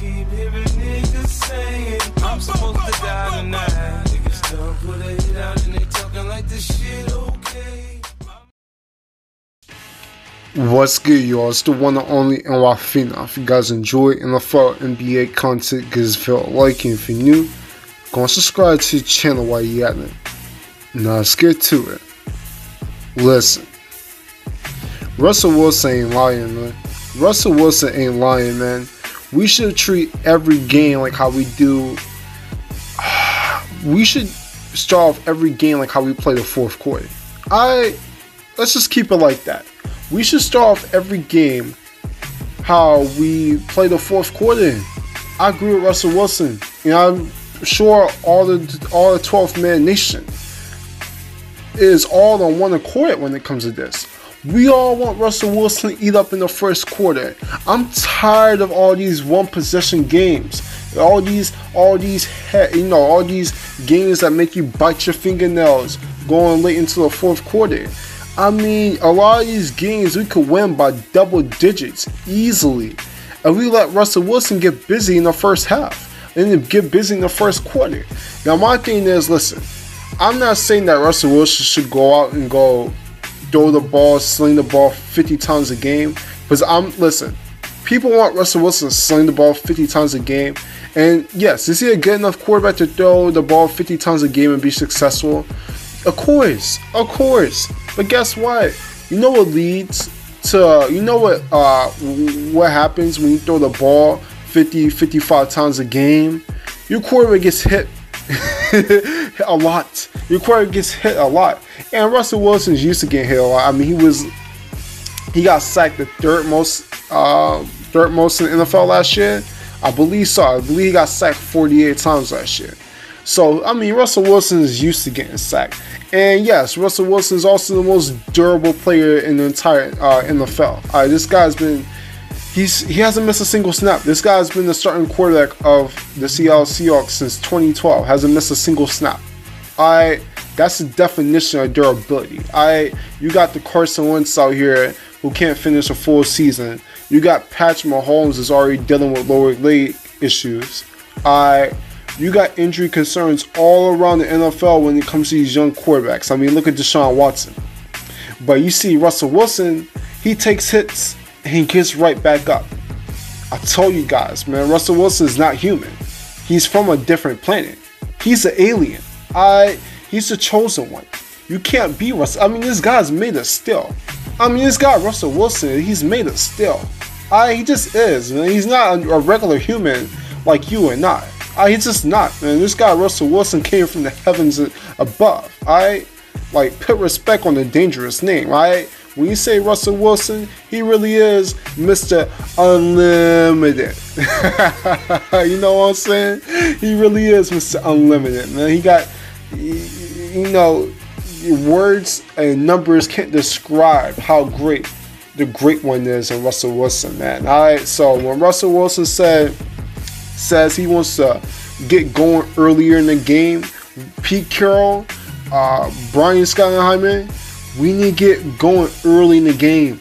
keep hearing niggas saying I'm supposed to die tonight. Niggas don't put a hit out and they talking like this shit okay. What's good, y'all? It's the one and only NYFina. If you guys enjoy and follow NBA content, give this video a like, and if you're new, go and subscribe to the channel while you're at it. Now let's get to it. Listen, Russell Wilson ain't lying, man. Russell Wilson ain't lying, man. We should treat every game like how we do. We should start off every game like how we play the fourth quarter. Let's just keep it like that. We should start off every game how we play the fourth quarter. I agree with Russell Wilson, and I'm sure all the 12th man nation is all on one accord when it comes to this. We all want Russell Wilson to eat up in the first quarter. I'm tired of all these one-possession games, all these games that make you bite your fingernails going late into the fourth quarter. I mean, a lot of these games we could win by double digits easily, and we let Russell Wilson get busy in the first half and get busy in the first quarter. Now, my thing is, listen, I'm not saying that Russell Wilson should go out and go throw the ball, sling the ball 50 times a game. Because listen, people want Russell Wilson to sling the ball 50 times a game. And yes, is he a good enough quarterback to throw the ball 50 times a game and be successful? Of course. But guess what? You know what leads to, what happens when you throw the ball 50, 55 times a game? Your quarterback gets hit a lot. Your quarterback gets hit a lot. And Russell Wilson's used to getting hit a lot. I mean, he got sacked the third most in the NFL last year. I believe so. I believe he got sacked 48 times last year. So, I mean, Russell Wilson is used to getting sacked. And yes, Russell Wilson is also the most durable player in the entire NFL. This guy's been, he hasn't missed a single snap. This guy's been the starting quarterback of the Seattle Seahawks since 2012. Hasn't missed a single snap. That's the definition of durability. You got the Carson Wentz out here who can't finish a full season. You got Patrick Mahomes is already dealing with lower leg issues. You got injury concerns all around the NFL when it comes to these young quarterbacks. I mean, look at Deshaun Watson. But you see Russell Wilson, he takes hits and he gets right back up. I told you guys, man, Russell Wilson is not human. He's from a different planet. He's an alien. He's the chosen one. You can't be Russell. I mean, this guy's made of steel. I mean, this guy, Russell Wilson, he's made of steel. He just is, man. He's not a regular human like you and I. He's just not, man. This guy, Russell Wilson, came from the heavens above. Put respect on the dangerous name, right? When you say Russell Wilson, he really is Mr. Unlimited. You know what I'm saying? He really is Mr. Unlimited, man. He got, words and numbers can't describe how great the great one is in Russell Wilson, man. Alright, so when Russell Wilson says he wants to get going earlier in the game, Pete Carroll, Brian Schottenheimer, we need to get going early in the game.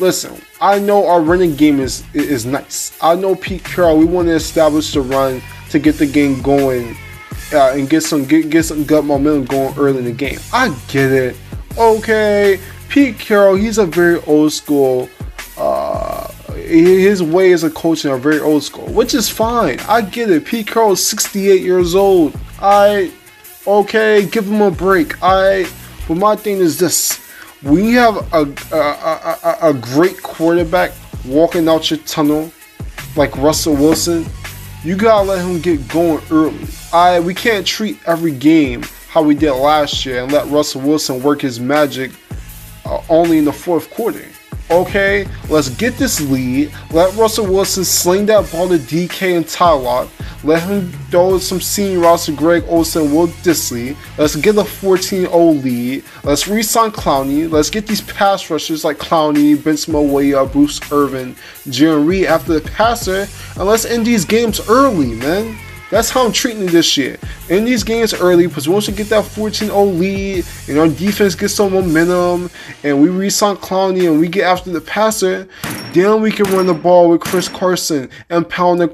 Listen, I know our running game is nice. I know Pete Carroll, we want to establish the run to get the game going and get some gut momentum going early in the game. I get it. Okay, Pete Carroll, he's a very old school. His ways of coaching are very old school, which is fine. I get it. Pete Carroll is 68 years old. Okay, give him a break. But my thing is this: when you have a great quarterback walking out your tunnel like Russell Wilson, you gotta let him get going early. We can't treat every game how we did last year and let Russell Wilson work his magic only in the fourth quarter. Okay, let's get this lead. Let Russell Wilson sling that ball to DK and Ty Lott. Let him throw some senior routes to Greg Olsen, Will Dissly. Let's get a 14-0 lead. Let's re-sign Clowney. Let's get these pass rushers like Clowney, Vince Moea, Bruce Irvin, Jaron Reed after the passer. And let's end these games early, man. That's how I'm treating it this year. In these games early, because once we get that 14-0 lead, and our defense gets some momentum, and we re-sign Clowney and we get after the passer, then we can run the ball with Chris Carson and pound the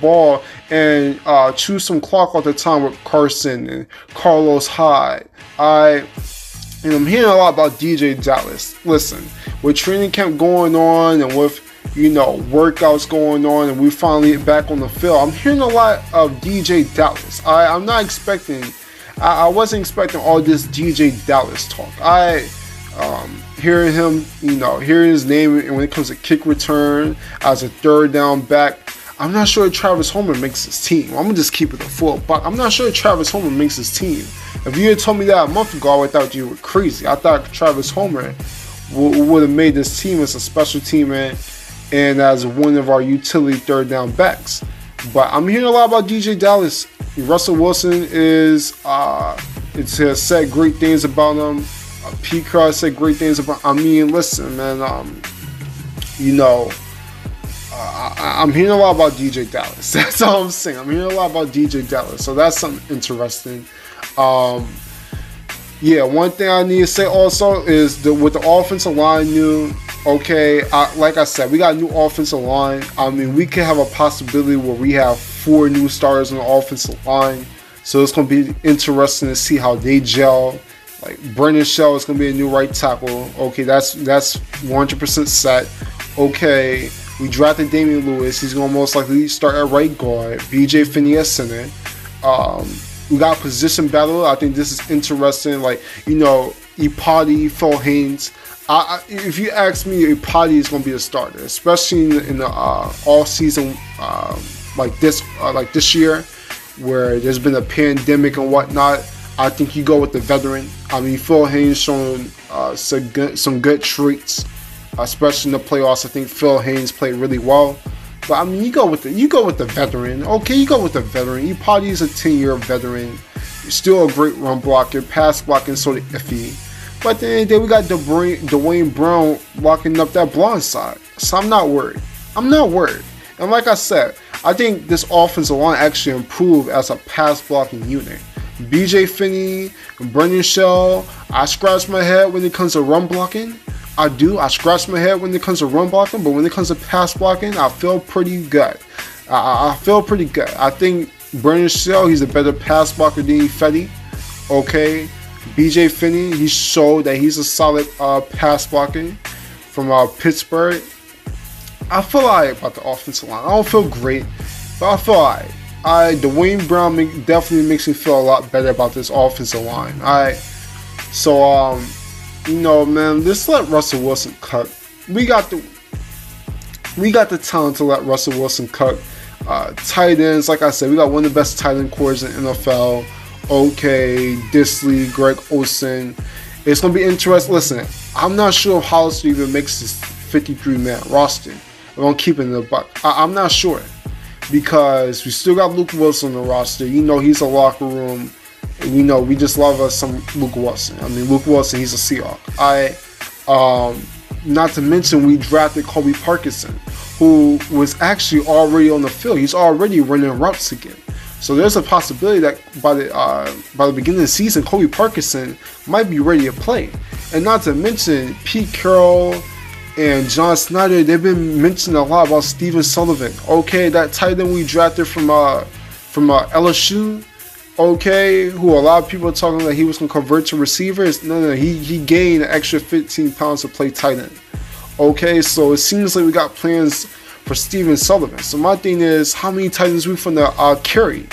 ball and chew some clock all the time with Carson and Carlos Hyde. And I'm hearing a lot about DJ Dallas. Listen, with training camp going on and with, you know, workouts going on and we finally back on the field, I'm hearing a lot of DJ Dallas. I'm not expecting, I wasn't expecting all this DJ Dallas talk. Hearing him, you know, hearing his name when it comes to kick return as a third down back, I'm not sure if Travis Homer makes his team. I'm going to just keep it a full buck. I'm not sure if Travis Homer makes his team. If you had told me that a month ago, I thought you were crazy. I thought Travis Homer would have made this team as a special team and as one of our utility third down backs. But I'm hearing a lot about DJ Dallas. Russell Wilson is, has said great things about him. Pete Carroll said great things about him. I mean, listen, man, you know, I'm hearing a lot about DJ Dallas. That's all I'm saying. I'm hearing a lot about DJ Dallas. So that's something interesting. Yeah, one thing I need to say also is that with the offensive line new, okay, like I said, we got a new offensive line. I mean, we could have a possibility where we have 4 new starters on the offensive line. So it's going to be interesting to see how they gel. Like Brendan Shell is going to be a new right tackle. Okay, that's 100% set. Okay, we drafted Damian Lewis. He's going to most likely start at right guard. BJ Finney at center. We got position battle. I think this is interesting. Like, you know, Iupati, Phil Haynes. If you ask me, Iupati is going to be a starter, especially in the all season like this year, where there's been a pandemic and whatnot. I think you go with the veteran. I mean, Phil Haynes shown some good traits, especially in the playoffs. I think Phil Haynes played really well. But I mean, you go with the veteran. Okay, you go with the veteran. Iupati is a 10-year veteran. You're still a great run blocker. Pass blocking sort of iffy. But at the end of the day, we got Dwayne Brown blocking up that blind side. So I'm not worried. I'm not worried. And like I said, I think this offensive line actually improved as a pass blocking unit. BJ Finney, Brendan Shell. I scratch my head when it comes to run blocking. I do. I scratch my head when it comes to run blocking, but when it comes to pass blocking, I feel pretty good. I feel pretty good. I think Brendan Shell, he's a better pass blocker than Ifedi. Okay, BJ Finney, he showed that he's a solid pass blocking from Pittsburgh. I feel alright about the offensive line. I don't feel great, but I feel alright. Dwayne Brown definitely makes me feel a lot better about this offensive line. Alright, so you know, man, just let Russell Wilson cook. We got the talent to let Russell Wilson cook. Tight ends, like I said, we got one of the best tight end cores in the NFL. Okay, Disley, Greg Olsen. It's gonna be interesting. Listen, I'm not sure if Hollister even makes this 53-man roster. I'm gonna keep it in the buck. I'm not sure because we still got Luke Wilson on the roster. You know, he's a locker room. You know, we just love us some Luke Wilson. I mean, Luke Wilson, he's a Seahawk. Not to mention, we drafted Colby Parkinson, who was actually already on the field. He's already running routes again. So there's a possibility that by the beginning of the season, Colby Parkinson might be ready to play. And not to mention, Pete Carroll and John Snyder, they've been mentioning a lot about Steven Sullivan. Okay, that tight end we drafted from LSU. Okay, who a lot of people are talking that he was going to convert to receivers. No, he gained an extra 15 pounds to play tight end. Okay, so it seems like we got plans for Steven Sullivan. So my thing is, how many tight ends we from the carry?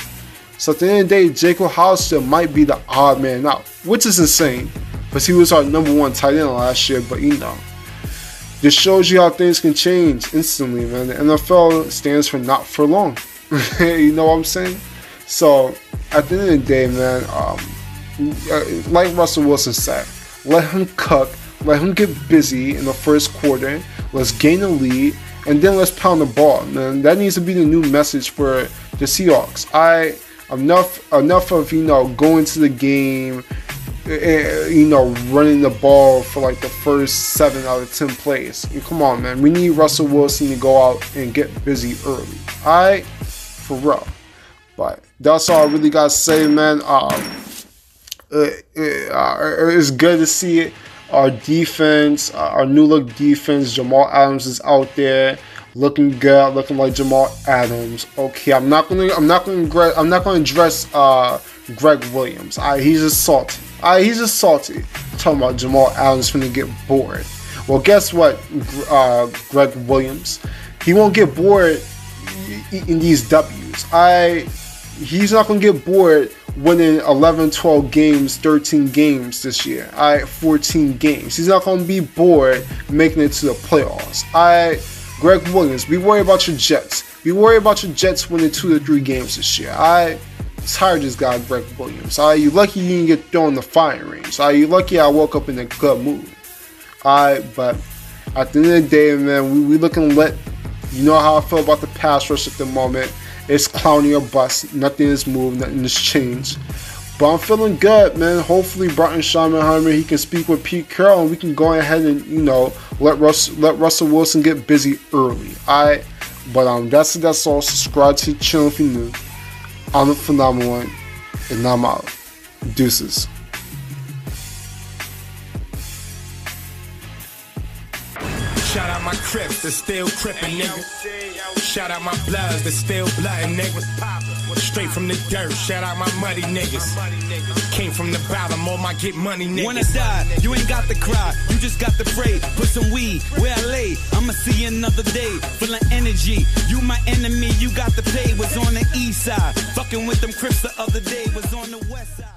So at the end of the day, Jacob Hollister might be the odd man out, which is insane, because he was our #1 tight end last year. But you know, this shows you how things can change instantly, man. The NFL stands for not for long. You know what I'm saying? So at the end of the day, man, like Russell Wilson said, let him cook, let him get busy in the first quarter, let's gain a lead, and then let's pound the ball, man. That needs to be the new message for the Seahawks. Enough of, you know, going to the game, you know, running the ball for like the first 7 out of 10 plays. Come on, man. We need Russell Wilson to go out and get busy early. for real. But that's all I really got to say, man. It's good to see it. Our defense, our new look defense, Jamal Adams is out there looking good, looking like Jamal Adams. Okay, I'm not gonna address Greg Williams. He's just salty. He's just salty. I'm talking about Jamal Adams finna get bored. Well, guess what, Greg Williams, he won't get bored in these W's. He's not gonna get bored winning 11, 12 games, 13 games this year, 14 games. He's not going to be bored making it to the playoffs. Greg Williams, be worried about your Jets. Be worried about your Jets winning 2 to 3 games this year. Tired of this guy, Greg Williams. You lucky you didn't get thrown in the firing range. You lucky I woke up in a good mood. But at the end of the day, man, we looking lit. You know how I feel about the pass rush at the moment. It's Clowney or bust. Nothing has moved. Nothing has changed. But I'm feeling good, man. Hopefully, Broughton Schottenheimer, he can speak with Pete Carroll, and we can go ahead and, you know, let Russell Wilson get busy early. That's all. Subscribe to the channel if you're new. I'm the Phenomenon, and I'm out. Deuces. Shout out my Crips, that's still crippin', nigga. Shout out my Bloods, that's still bloodin', nigga. Straight from the dirt, shout out my muddy niggas. Came from the bottom, all my get money niggas. Wanna die, you ain't got the cry, you just got the freight. Put some weed where I lay, I'ma see another day. Full of energy, you my enemy, you got the pay. Was on the east side, fucking with them Crips the other day. Was on the west side.